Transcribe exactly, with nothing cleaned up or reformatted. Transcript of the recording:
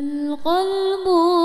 القلب